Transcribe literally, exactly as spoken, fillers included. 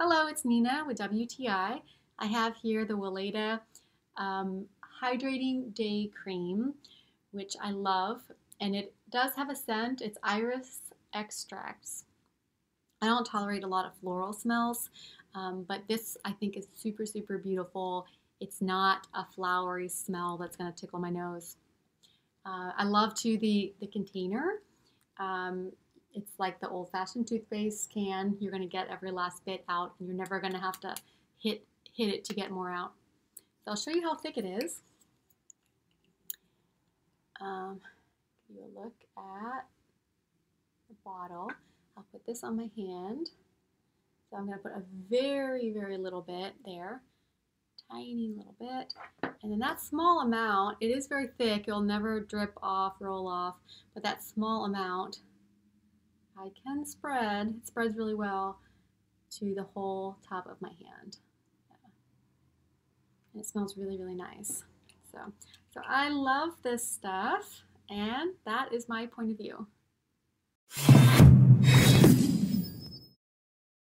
Hello, it's Nina with W T I. I have here the Weleda um, Hydrating Day Cream, which I love, and it does have a scent. It's iris extracts. I don't tolerate a lot of floral smells, um, but this I think is super, super beautiful. It's not a flowery smell that's going to tickle my nose. Uh, I love too the, the container. Um, It's like the old-fashioned toothpaste can. You're going to get every last bit out, and you're never going to have to hit hit it to get more out. So I'll show you how thick it is. Um, you look at the bottle. I'll put this on my hand. So I'm going to put a very, very little bit there, tiny little bit, and then that small amount. It is very thick. It'll never drip off, roll off, but that small amount. I can spread, it spreads really well to the whole top of my hand. Yeah. And it smells really, really nice. So, so I love this stuff, and that is my point of view.